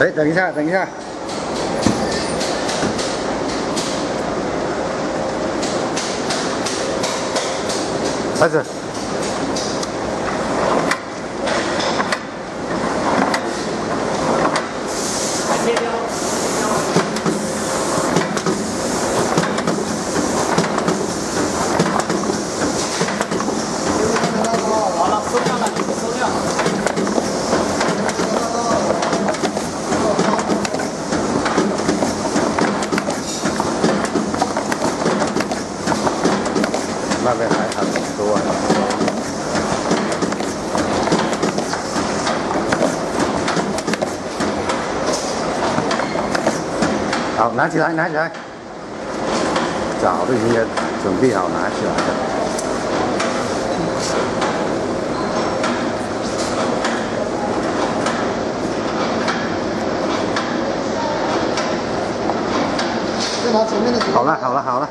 哎，等一下，等一下。 开始。那边还很多啊。 好，拿起来，拿起来，早就已经准备好拿起来了。好了，好了，好了。